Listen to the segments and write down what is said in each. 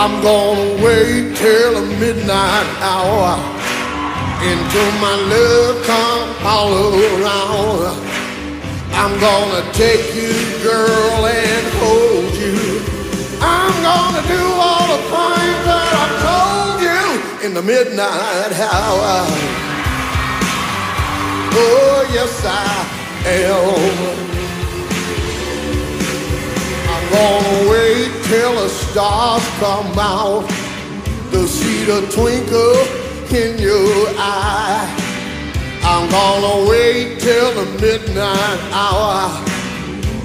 I'm gonna wait till the midnight hour until my love comes all around. I'm gonna take you, girl, and hold you. I'm gonna do all the things that I told you in the midnight hour. Oh, yes, I am. I'm gonna wait till the stars come out to see the twinkle in your eye. I'm gonna wait till the midnight hour.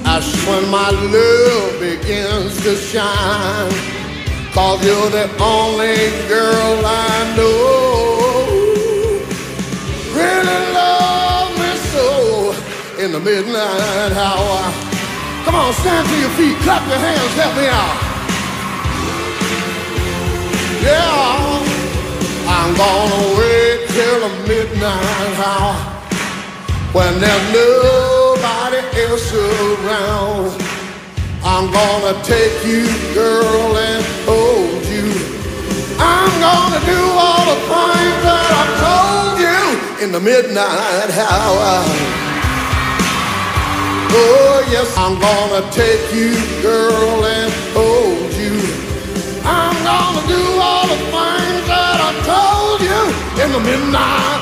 That's when my love begins to shine. 'Cause you're the only girl I know really love me so in the midnight hour. Come on, stand to your feet, clap your hands, help me out. Yeah, I'm gonna wait till the midnight hour when there's nobody else around. I'm gonna take you, girl, and hold you. I'm gonna do all the things that I told you in the midnight hour. Oh yes, I'm gonna take you, girl, and hold you. I'm gonna do all the things that I told you in the midnight.